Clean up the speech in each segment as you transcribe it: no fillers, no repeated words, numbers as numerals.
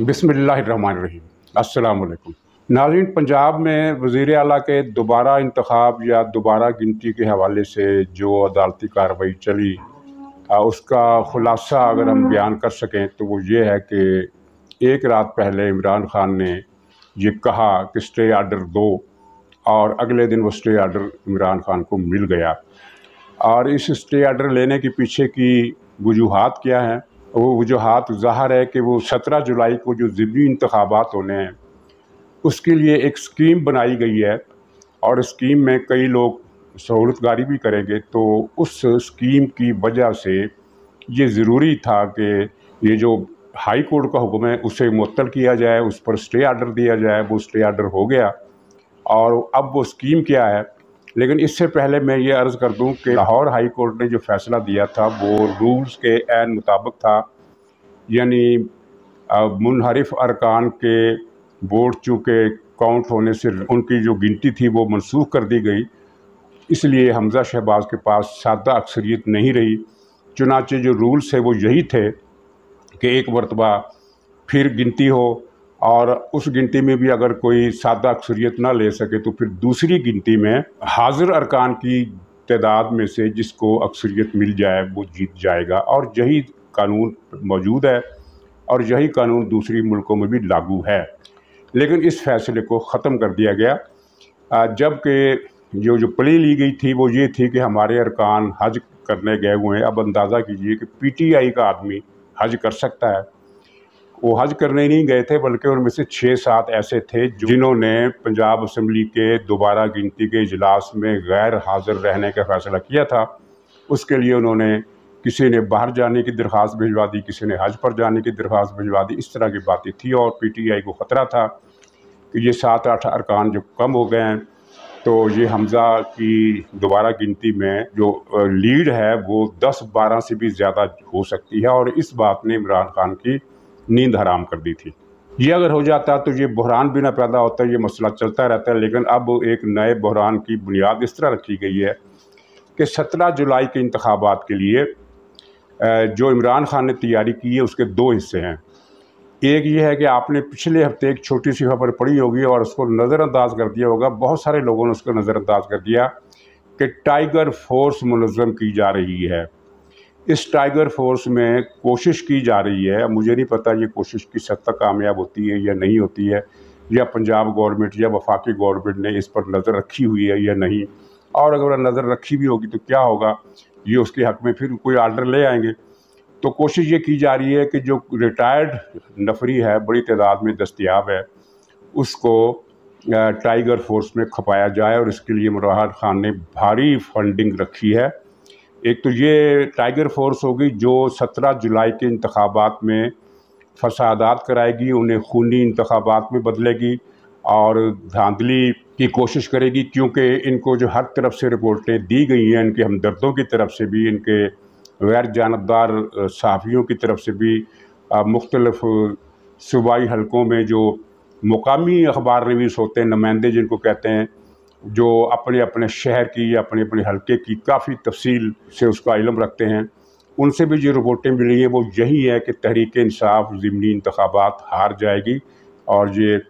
बिस्मिल्लाहिर्रहमानिर्रहीम। अस्सलाम वालेकुम नाज़रीन। पंजाब में वज़ीर आला के दोबारा इंतखाब या दोबारा गिनती के हवाले से जो अदालती कार्रवाई चली उसका ख़ुलासा अगर हम बयान कर सकें तो वो ये है कि एक रात पहले इमरान खान ने ये कहा कि स्टे आर्डर दो और अगले दिन वो स्टे आर्डर इमरान खान को मिल गया। और इस स्टे आर्डर लेने के पीछे की वजूहत क्या हैं? वो वजूहत ज़ाहिर है कि वो 17 जुलाई को जो ज़िमनी इंतखाबात होने हैं उसके लिए एक स्कीम बनाई गई है और स्कीम में कई लोग सहूलतगारी भी करेंगे। तो उस स्कीम की वजह से ये ज़रूरी था कि ये जो हाई कोर्ट का हुक्म है उसे मुअत्तल किया जाए, उस पर स्टे आर्डर दिया जाए। वो स्टे आर्डर हो गया और अब वो स्कीम क्या है। लेकिन इससे पहले मैं ये अर्ज़ कर दूं कि लाहौर हाई कोर्ट ने जो फ़ैसला दिया था वो रूल्स के ऐन मुताबिक था, यानी मुनहरिफ अरकान के वोट चूँकि काउंट होने से उनकी जो गिनती थी वो मनसूख कर दी गई, इसलिए हमज़ा शहबाज के पास सादा अक्सरियत नहीं रही। चुनाचे जो रूल्स है वो यही थे कि एक मरतबा फिर गिनती हो और उस गिनती में भी अगर कोई सादा अक्सरियत ना ले सके तो फिर दूसरी गिनती में हाजिर अरकान की तादाद में से जिसको अक्सरियत मिल जाए वो जीत जाएगा। और यही कानून मौजूद है और यही कानून दूसरी मुल्कों में भी लागू है। लेकिन इस फैसले को ख़त्म कर दिया गया, जबकि जो प्ले ली गई थी वो ये थी कि हमारे अरकान हज करने गए हुए हैं। अब अंदाज़ा कीजिए कि PTI का आदमी हज कर सकता है। वो हज करने नहीं गए थे बल्कि उनमें से 6-7 ऐसे थे जिन्होंने पंजाब असम्बली के दोबारा गिनती के इजलास में गैर हाज़िर रहने का फ़ैसला किया था। उसके लिए उन्होंने किसी ने बाहर जाने की दरख्वास्त भिजवा दी, किसी ने हज पर जाने की दरख्वास्त भिजवा दी, इस तरह की बातें थी। और PTI को ख़तरा था कि ये 7-8 अरकान जो कम हो गए हैं तो ये हमज़ा की दोबारा गिनती में जो लीड है वो 10-12 से भी ज़्यादा हो सकती है। और इस बात ने इमरान खान की नींद हराम कर दी थी। ये अगर हो जाता तो ये बहरान भी ना पैदा होता, ये मसला चलता रहता। लेकिन अब एक नए बहरान की बुनियाद इस तरह रखी गई है कि 17 जुलाई के इंतखाबात के लिए जो इमरान खान ने तैयारी की है उसके 2 हिस्से हैं। एक ये है कि आपने पिछले हफ्ते एक छोटी सी खबर पढ़ी होगी और उसको नज़रअंदाज कर दिया होगा, बहुत सारे लोगों ने उसको नज़रअंदाज कर दिया कि टाइगर फोर्स मुनज़्ज़म की जा रही है। इस टाइगर फोर्स में कोशिश की जा रही है, मुझे नहीं पता ये कोशिश किस हद तक कामयाब होती है या नहीं होती है, या पंजाब गवर्नमेंट या वफाकी गवर्नमेंट ने इस पर नज़र रखी हुई है या नहीं। और अगर नज़र रखी भी होगी तो क्या होगा, ये उसके हक़ में फिर कोई आर्डर ले आएंगे। तो कोशिश ये की जा रही है कि जो रिटायर्ड नफरी है बड़ी तादाद में दस्तयाब है उसको टाइगर फोर्स में खपाया जाए। और इसके लिए इमरान खान ने भारी फंडिंग रखी है। एक तो ये टाइगर फोर्स होगी जो 17 जुलाई के इंतखाबात में फसादात कराएगी, उन्हें खूनी इंतखाबात में बदलेगी और धांधली की कोशिश करेगी, क्योंकि इनको जो हर तरफ से रिपोर्टें दी गई हैं इनके हमदर्दों की तरफ से भी, इनके गैर जानबदार सहाफ़ियों की तरफ से भी, मुख्तलफ़ सूबाई हलकों में जो मुकामी अखबार रिवीज़ होते हैं, नुमाइंदे जिनको कहते हैं, जो अपने अपने शहर की या अपने अपने हलके की काफ़ी तफसील से उसका इलम रखते हैं, उनसे भी जो रिपोर्टें मिली हैं वो यही है कि तहरीक इंसाफ ज़िमनी इंतखाबात हार जाएगी। और ये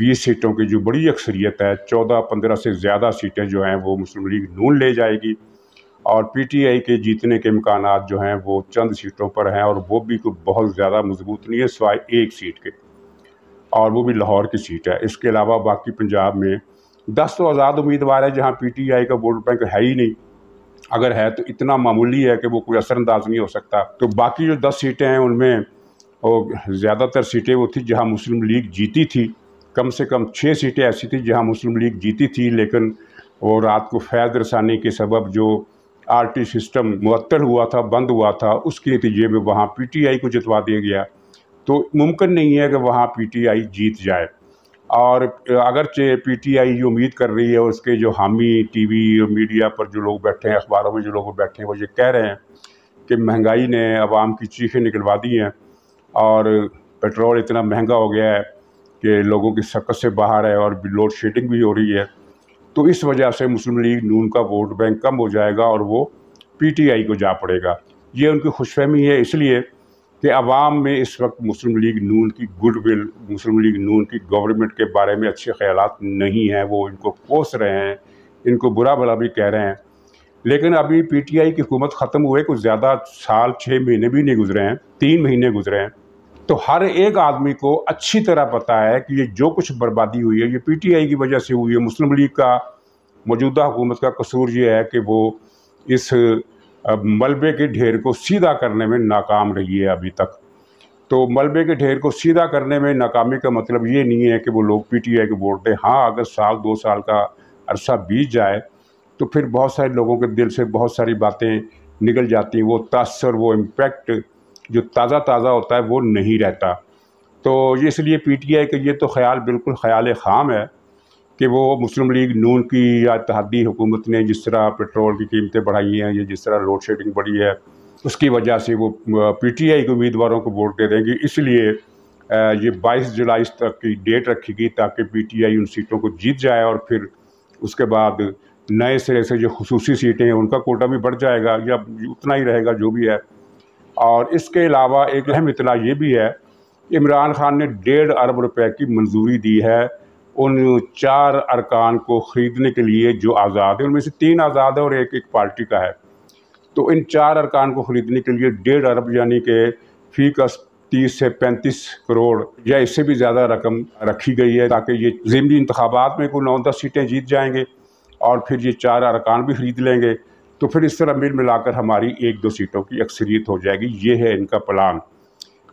20 सीटों की जो बड़ी अक्सरियत है, 14-15 से ज़्यादा सीटें जो हैं वो मुस्लिम लीग नून ले जाएगी। और PTI के जीतने के इम्कान जो हैं वो चंद सीटों पर हैं और वो भी बहुत ज़्यादा मजबूत नहीं है सिवाय एक सीट के, और वो भी लाहौर की सीट है। इसके अलावा बाकी पंजाब में 10 तो आज़ाद उम्मीदवार है जहाँ PTI का वोट बैंक है ही नहीं, अगर है तो इतना मामूली है कि वो कोई असरअंदाज नहीं हो सकता। तो बाकी जो 10 सीटें हैं उनमें ज़्यादातर सीटें वो थी जहाँ मुस्लिम लीग जीती थी, कम से कम 6 सीटें ऐसी थी जहाँ मुस्लिम लीग जीती थी लेकिन वो रात को फैज़ रसानी के सबब जो RT सिस्टम मुअत्तल हुआ था, बंद हुआ था, उसके नतीजे में वहाँ PTI को जितवा दिया गया। तो मुमकिन नहीं है कि वहाँ PTI जीत जाए। और अगरचे PTI ये उम्मीद कर रही है, उसके जो हामी TV और मीडिया पर जो लोग बैठे हैं, अखबारों में जो लोग बैठे हैं, वो ये कह रहे हैं कि महंगाई ने आवाम की चीखें निकलवा दी हैं और पेट्रोल इतना महंगा हो गया है कि लोगों की सकत से बाहर है और लोड शेडिंग भी हो रही है। तो इस वजह से मुस्लिम लीग नून का वोट बैंक कम हो जाएगा और वो PTI को जा पड़ेगा। ये उनकी खुशफहमी है, इसलिए कि आवाम में इस वक्त मुस्लिम लीग नून की गुडविल, मुस्लिम लीग नून की गवर्नमेंट के बारे में अच्छे ख्यालात नहीं हैं। वो इनको कोस रहे हैं, इनको बुरा भला भी कह रहे हैं। लेकिन अभी पीटीआई की हुकूमत ख़त्म हुए कुछ ज़्यादा साल 6 महीने भी नहीं गुजरे हैं, 3 महीने गुजरे हैं। तो हर एक आदमी को अच्छी तरह पता है कि ये जो कुछ बर्बादी हुई है ये पीटीआई की वजह से हुई है। मुस्लिम लीग का, मौजूदा हुकूमत का कसूर ये है कि वो इस मलबे के ढेर को सीधा करने में नाकाम रही है अभी तक। तो मलबे के ढेर को सीधा करने में नाकामी का मतलब ये नहीं है कि वो लोग पीटीआई को वोट दें। हाँ, अगर साल 2 साल का अरसा बीत जाए तो फिर बहुत सारे लोगों के दिल से बहुत सारी बातें निकल जाती हैं। वो तासर, वो इम्पैक्ट जो ताज़ा ताज़ा होता है वो नहीं रहता। तो इसलिए पीटीआई का ये तो ख्याल बिल्कुल ख्याल खाम है कि वो मुस्लिम लीग नून की या इत्तेहादी हुकूमत ने जिस तरह पेट्रोल की कीमतें बढ़ाई हैं या जिस तरह लोड शेडिंग बढ़ी है उसकी वजह से वो पीटीआई के उम्मीदवारों को वोट दे देंगे। इसलिए ये 22 जुलाई तक की डेट रखी गई ताकि पीटीआई उन सीटों को जीत जाए और फिर उसके बाद नए सिरे से जो खुसूसी सीटें हैं उनका कोटा भी बढ़ जाएगा या उतना ही रहेगा जो भी है। और इसके अलावा एक अहम इतला ये भी है, इमरान खान ने 1.5 अरब रुपए की मंजूरी दी है उन 4 अरकान को ख़रीदने के लिए जो आज़ाद है। उनमें से 3 आज़ाद है और एक पार्टी का है। तो इन 4 अरकान को ख़रीदने के लिए 1.5 अरब यानी कि फी का 30 से 35 करोड़ या इससे भी ज़्यादा रकम रखी गई है ताकि ये ज़िमनी इंतखाबात में कोई 9-10 सीटें जीत जाएंगे और फिर ये 4 अरकान भी ख़रीद लेंगे। तो फिर इस तरह मिल मिलाकर हमारी 1-2 सीटों की अक्सरियत हो जाएगी। ये है इनका प्लान।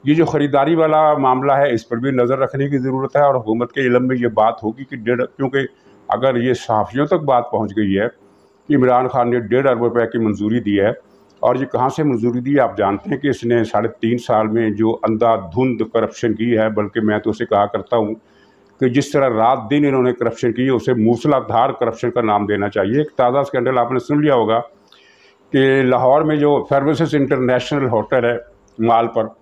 ये जो ख़रीदारी वाला मामला है इस पर भी नज़र रखने की ज़रूरत है और हुकूमत के इलम में ये बात होगी कि क्योंकि अगर ये सहाफ़ियों तक बात पहुँच गई है कि इमरान खान ने 1.5 अरब रुपये की मंजूरी दी है और ये कहाँ से मंजूरी दी है, आप जानते हैं कि इसने 3.5 साल में जो अंधाधुंध करप्शन की है, बल्कि मैं तो उसे कहा करता हूँ कि जिस तरह रात दिन इन्होंने करप्शन की है उसे मूसलाधार करप्शन का नाम देना चाहिए। एक ताज़ा स्कैंडल आपने सुन लिया होगा कि लाहौर में जो सर्विसेज इंटरनेशनल होटल है माल पर,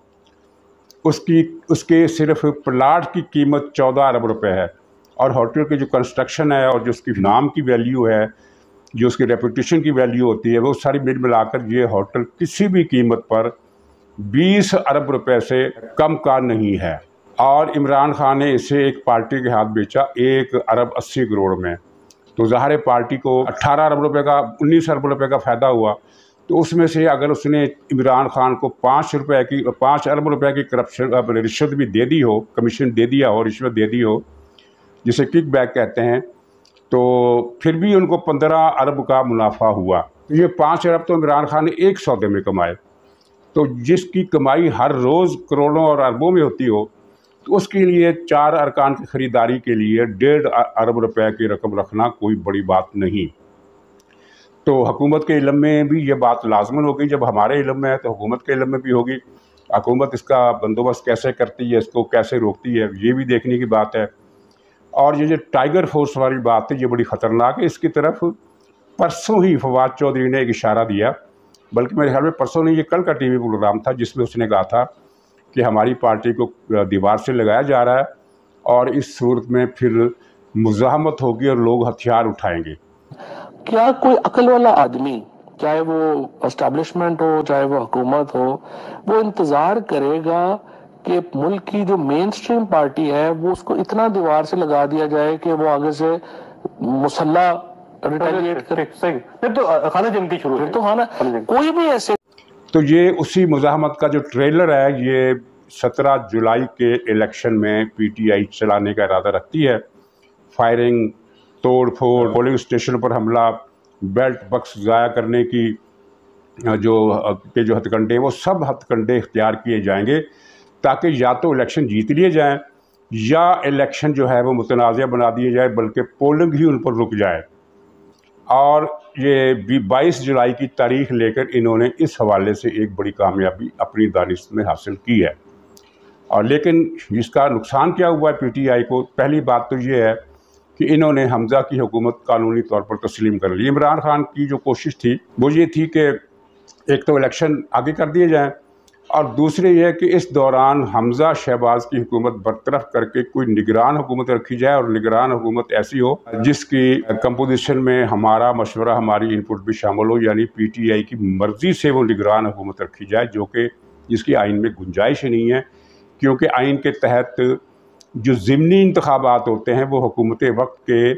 उसके सिर्फ प्लाट की कीमत 14 अरब रुपए है और होटल के जो कंस्ट्रक्शन है और जो उसकी नाम की वैल्यू है, जो उसकी रेपुटेशन की वैल्यू होती है, वो सारी मिल मिलाकर ये होटल किसी भी कीमत पर 20 अरब रुपए से कम का नहीं है। और इमरान खान ने इसे एक पार्टी के हाथ बेचा 1.8 अरब में। तो ज़ाहिर पार्टी को 18 अरब रुपए का, 19 अरब रुपए का फ़ायदा हुआ। तो उसमें से अगर उसने इमरान खान को 5 अरब रुपए की करप्शन रिश्वत भी दे दी हो, कमीशन दे दिया हो, रिश्वत दे दी हो जिसे किक बैक कहते हैं, तो फिर भी उनको 15 अरब का मुनाफा हुआ। तो ये 5 अरब तो इमरान खान ने एक सौदे में कमाए। तो जिसकी कमाई हर रोज़ करोड़ों और अरबों में होती हो तो उसके लिए 4 अरकान की ख़रीदारी के लिए 1.5 अरब रुपए की रकम रखना कोई बड़ी बात नहीं। तो हुकूमत के इलम में भी ये बात लाजमन होगी, जब हमारे इलम में है तो हुकूमत के इलम में भी होगी। हुकूमत इसका बंदोबस्त कैसे करती है, इसको कैसे रोकती है, ये भी देखने की बात है। और ये जो टाइगर फोर्स वाली बात है ये बड़ी ख़तरनाक है। इसकी तरफ परसों ही फवाद चौधरी ने एक इशारा दिया, बल्कि मेरे ख्याल में परसों नहीं, ये कल का TV प्रोग्राम था जिसमें उसने कहा था कि हमारी पार्टी को दीवार से लगाया जा रहा है और इस सूरत में फिर मुज़ाहमत होगी और लोग हथियार उठाएंगे। क्या कोई अकल वाला आदमी, चाहे वो एस्टैब्लिशमेंट हो चाहे वो हुकूमत हो, वो इंतज़ार करेगा कि मुल्क की जो मेन स्ट्रीम पार्टी है वो उसको इतना दीवार से लगा दिया जाए कि वो आगे से मुसल्ला रिटेलिएट करे? फिर तो खाना जंगी शुरू, फिर तो खाना कोई भी ऐसे। तो ये उसी मुज़ाहमत का जो ट्रेलर है, ये 17 जुलाई के इलेक्शन में पीटीआई चलाने का इरादा रखती है। फायरिंग, तोड़ फोड़, पोलिंग स्टेशन पर हमला, बेल्ट बक्स ज़ाया करने की जो हथकंडे, वो सब हथकंडे इख्तियार किए जाएंगे ताकि या तो इलेक्शन जीत लिए जाएं या इलेक्शन जो है वो मुतनाज़ बना दिए जाए, बल्कि पोलिंग ही उन पर रुक जाए। और ये भी 22 जुलाई की तारीख लेकर इन्होंने इस हवाले से एक बड़ी कामयाबी अपनी दानिश में हासिल की है। और लेकिन इसका नुकसान क्या हुआ है पीटीआई को? पहली बात तो ये है कि इन्होंने हमज़ा की हुकूमत कानूनी तौर पर तस्लीम कर ली। इमरान खान की जो कोशिश थी वो ये थी कि एक तो इलेक्शन आगे कर दिए जाएं और दूसरे ये कि इस दौरान हमज़ा शहबाज की हुकूमत बरतरफ करके कोई निगरान हुकूमत रखी जाए और निगरान हुकूमत ऐसी हो जिसकी कंपोजिशन में हमारा मशवरा, हमारी इनपुट भी शामिल हो, यानी पीटीआई की मर्ज़ी से वो निगरान हुकूमत रखी जाए जो कि जिसकी आइन में गुंजाइश नहीं है, क्योंकि आइन के तहत जो ज़िमनी इंतखाबात होते हैं वो हुकूमत वक्त के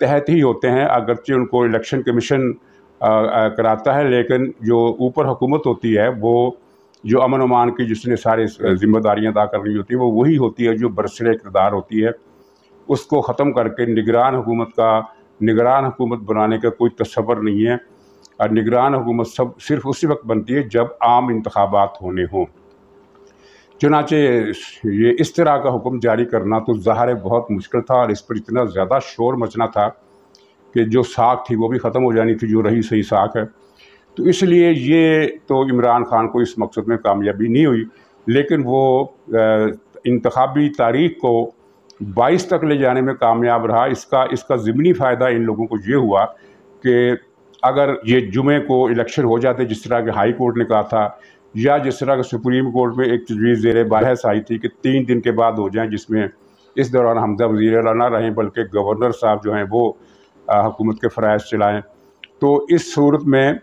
तहत ही होते हैं, अगरचे उनको इलेक्शन कमीशन कराता है, लेकिन जो ऊपर हुकूमत होती है वो जो अमन अमान की जिसने सारे जिम्मेदारियां अदा करनी होती हैं वो वही होती है जो बरसरे इक़्तिदार होती है। उसको ख़त्म करके निगरान हुकूमत बनाने का कोई तस्वर नहीं है, और निगरान हुकूमत सब सिर्फ उसी वक्त बनती है जब आम इंतखाबात होने हों। चुनाचे ये इस तरह का हुक्म जारी करना तो ज़ाहिर बहुत मुश्किल था, और इस पर इतना ज़्यादा शोर मचना था कि जो साख थी वो भी ख़त्म हो जानी थी, जो रही सही साख है। तो इसलिए ये तो इमरान खान को इस मकसद में कामयाबी नहीं हुई, लेकिन वो इंतखाबी तारीख को 22 तक ले जाने में कामयाब रहा। इसका ज़िमनी फ़ायदा इन लोगों को ये हुआ कि अगर ये जुमे को इलेक्शन हो जाते, जिस तरह के हाई कोर्ट ने कहा था, या जिस तरह के सुप्रीम कोर्ट में एक तजवीज़ ज़ेर बहस आई थी कि 3 दिन के बाद हो जाएं, जिसमें इस दौरान हमजा वज़ीर आला ना रहें बल्कि गवर्नर साहब जो हैं वो हुकूमत के फ़राइज़ चलाएं, तो इस सूरत में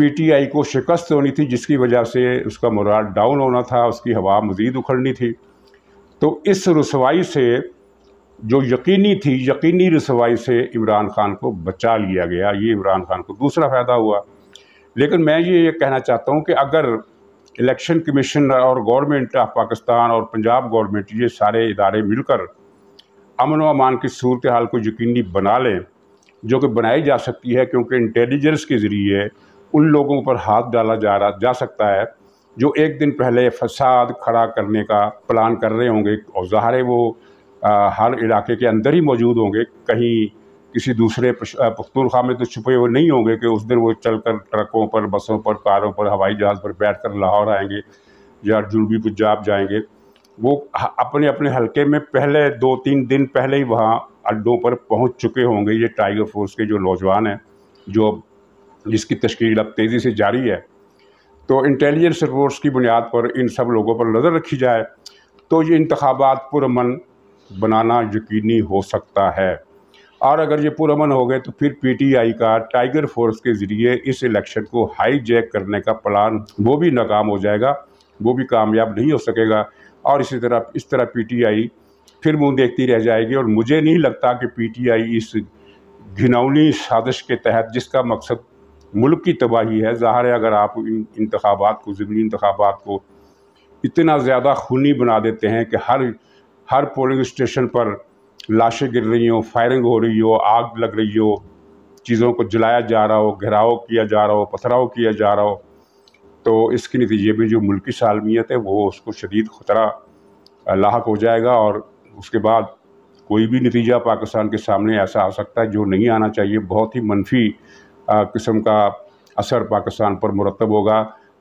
पीटीआई को शिकस्त होनी थी, जिसकी वजह से उसका मोराल डाउन होना था, उसकी हवा मज़ीद उखड़नी थी। तो इस रसवाई से जो यकीनी रसवाई से इमरान खान को बचा लिया गया, ये इमरान खान को दूसरा फ़ायदा हुआ। लेकिन मैं ये कहना चाहता हूँ कि अगर इलेक्शन कमीशन और गवर्नमेंट ऑफ पाकिस्तान और पंजाब गवर्नमेंट ये सारे इदारे मिलकर अमन व अमान की सूरत हाल को यकीनी बना लें, जो कि बनाई जा सकती है, क्योंकि इंटेलिजेंस के ज़रिए उन लोगों पर हाथ डाला जा सकता है जो एक दिन पहले फसाद खड़ा करने का प्लान कर रहे होंगे, और ज़ाहिर वो हर इलाके के अंदर ही मौजूद होंगे, कहीं किसी दूसरे पख्तूनख्वा में तो छुपे हुए नहीं होंगे कि उस दिन वो चलकर ट्रकों पर, बसों पर, कारों पर, हवाई जहाज़ पर बैठकर लाहौर आएंगे या जुनूबी पंजाब जाएंगे। वो अपने अपने हलके में पहले 2-3 दिन पहले ही वहाँ अड्डों पर पहुँच चुके होंगे। ये टाइगर फोर्स के जो नौजवान हैं, जो जिसकी तश्कील अब तेज़ी से जारी है, तो इंटेलिजेंस रिपोर्ट्स की बुनियाद पर इन सब लोगों पर नज़र रखी जाए तो ये इंतखाबात पुरअमन बनाना यकीनी हो सकता है। और अगर ये पुरअमन हो गए तो फिर पीटीआई का टाइगर फोर्स के ज़रिए इस इलेक्शन को हाईजैक करने का प्लान वो भी नाकाम हो जाएगा, वो भी कामयाब नहीं हो सकेगा, और इस तरह पीटीआई फिर मुँह देखती रह जाएगी। और मुझे नहीं लगता कि पीटीआई इस घिनौनी साजिश के तहत, जिसका मकसद मुल्क की तबाही है, ज़ाहिर है अगर आप इन इंतखाबात को, ज़मीनी इंतखाबात को इतना ज़्यादा खूनी बना देते हैं कि हर पोलिंग स्टेशन पर लाशें गिर रही हो, फायरिंग हो रही हो, आग लग रही हो, चीज़ों को जलाया जा रहा हो, घेराव किया जा रहा हो, पथराव किया जा रहा हो, तो इसके नतीजे में जो मुल्की सालमियत है वो उसको शदीद ख़तरा लाहक हो जाएगा, और उसके बाद कोई भी नतीजा पाकिस्तान के सामने ऐसा आ सकता है जो नहीं आना चाहिए। बहुत ही मनफी किस्म का असर पाकिस्तान पर मुरतब होगा,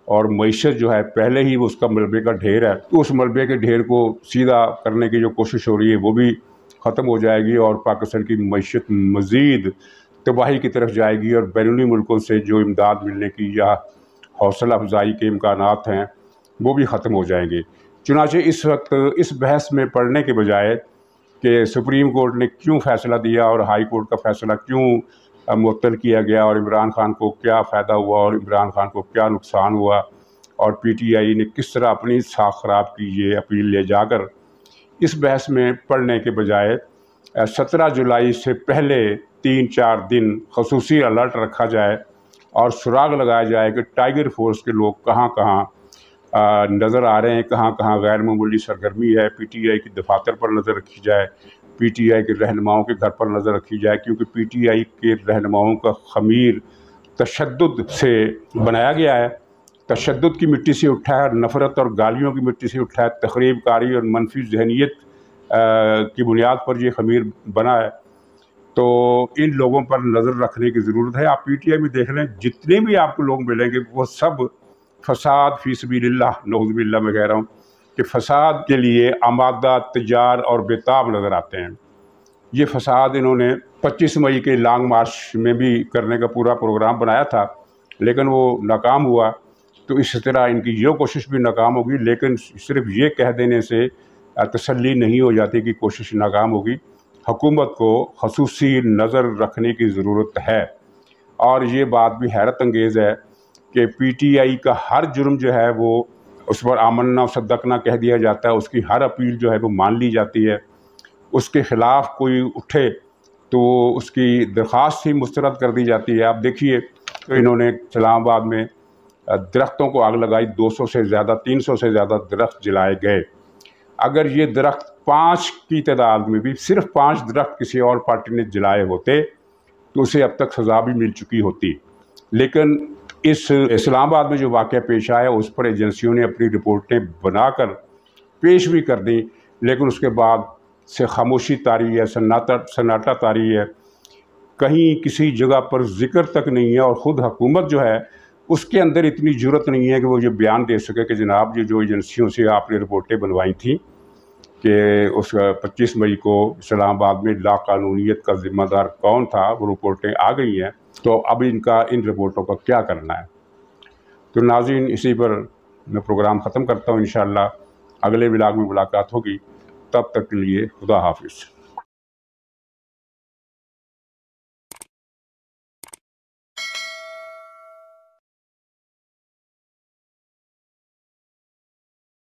और मईशत जो है पहले ही उसका मलबे का ढेर है, तो उस मलबे के ढेर को सीधा करने की जो कोशिश हो रही है वो भी ख़त्म हो जाएगी, और पाकिस्तान की मईशत मज़ीद तबाही की तरफ जाएगी। और बैरूनी मुल्कों से जो इमदाद मिलने की या हौसला अफजाई के इम्कानात हैं वो भी ख़त्म हो जाएंगे। चुनाचे इस वक्त इस बहस में पड़ने के बजाय कि सुप्रीम कोर्ट ने क्यों फ़ैसला दिया और हाई कोर्ट का फ़ैसला क्यों मुअत्तल किया गया, और इमरान खान को क्या फ़ायदा हुआ और इमरान खान को क्या नुकसान हुआ, और पीटीआई ने किस तरह अपनी साख ख़राब की, ये अपील ले जाकर इस बहस में पढ़ने के बजाय 17 जुलाई से पहले 3-4 दिन खसूसी अलर्ट रखा जाए और सुराग लगाया जाए कि टाइगर फोर्स के लोग कहाँ कहाँ नज़र आ रहे हैं, कहाँ कहाँ गैर मामूली सरगर्मी है। पीटीआई की दफातर पर नज़र रखी जाए, पीटीआई के रहनुमाओं के घर पर नज़र रखी जाए, क्योंकि पीटीआई के रहनुमाओं का खमीर तशद्दुद से बनाया गया है, तशद्दुद की मिट्टी से उठा है, नफ़रत और गालियों की मिट्टी से उठा है, तकरीब कारी और मनफी जहनीत की बुनियाद पर यह खमीर बना है। तो इन लोगों पर नज़र रखने की ज़रूरत है। आप पीटीआई में देख लें, जितने भी आपको लोग मिलेंगे वो सब फसाद फ़ी सबीलिल्लाह, नऊज़ुबिल्लाह मैं कह रहा हूँ कि फसाद के लिए आमादा, तैयार और बेताब नज़र आते हैं। ये फसाद इन्होंने 25 मई के लॉन्ग मार्च में भी करने का पूरा प्रोग्राम बनाया था, लेकिन वो नाकाम हुआ। तो इस तरह इनकी ये कोशिश भी नाकाम होगी, लेकिन सिर्फ ये कह देने से तसल्ली नहीं हो जाती कि कोशिश नाकाम होगी। हुकूमत को खसूसी नज़र रखने की ज़रूरत है। और ये बात भी हैरत अंगेज़ है कि पीटीआई का हर जुर्म जो है वो उस पर आमन्ना सद्दकना कह दिया जाता है, उसकी हर अपील जो है वो मान ली जाती है। उसके ख़िलाफ़ कोई उठे तो उसकी दरख्वास्त ही मुस्तरद कर दी जाती है। आप देखिए तो इन्होंने इस्लामाबाद में दरख्तों को आग लगाई, 200 से ज़्यादा 300 से ज़्यादा दरख्त जलाए गए। अगर ये दरख्त 5 की तादाद में भी सिर्फ 5 दरख्त किसी और पार्टी ने जलाए होते तो उसे अब तक सज़ा भी मिल चुकी होती, लेकिन इस इस्लामाबाद में जो वाक़या पेश आया उस पर एजेंसियों ने अपनी रिपोर्टें बनाकर पेश भी कर दी, लेकिन उसके बाद से खामोशी तारी है, सन्नाटा तारी है, कहीं किसी जगह पर जिक्र तक नहीं है। और ख़ुद हुकूमत जो है उसके अंदर इतनी जुर्रत नहीं है कि वो ये बयान दे सके कि जनाब ये जो एजेंसियों से आपने रिपोर्टें बनवाई थी कि उस 25 मई को इस्लामाबाद में लाकानूनीत का ज़िम्मेदार कौन था, वो रिपोर्टें आ गई हैं, तो अब इन रिपोर्टों का क्या करना है। तो नाज़रीन, इसी पर मैं प्रोग्राम ख़त्म करता हूँ। इंशाअल्लाह अगले व्लॉग में मुलाकात होगी, तब तक के लिए खुदा हाफिज़।